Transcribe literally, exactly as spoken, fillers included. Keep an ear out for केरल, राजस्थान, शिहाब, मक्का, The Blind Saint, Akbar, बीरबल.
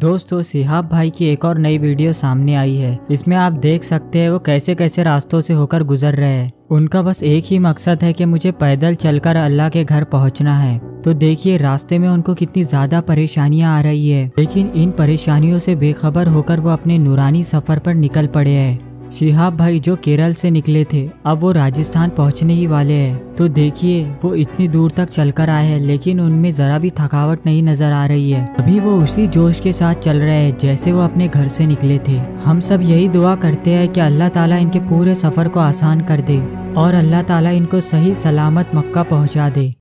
दोस्तों शिहाब भाई की एक और नई वीडियो सामने आई है। इसमें आप देख सकते हैं वो कैसे कैसे रास्तों से होकर गुजर रहे हैं। उनका बस एक ही मकसद है कि मुझे पैदल चलकर अल्लाह के घर पहुंचना है। तो देखिए रास्ते में उनको कितनी ज्यादा परेशानियां आ रही है, लेकिन इन परेशानियों से बेखबर होकर वो अपने नूरानी सफर पर निकल पड़े हैं। शिहाब भाई जो केरल से निकले थे, अब वो राजस्थान पहुँचने ही वाले हैं। तो देखिए वो इतनी दूर तक चलकर आए हैं, लेकिन उनमें जरा भी थकावट नहीं नजर आ रही है। अभी वो उसी जोश के साथ चल रहे हैं जैसे वो अपने घर से निकले थे। हम सब यही दुआ करते हैं कि अल्लाह ताला इनके पूरे सफर को आसान कर दे और अल्लाह ताला इनको सही सलामत मक्का पहुँचा दे।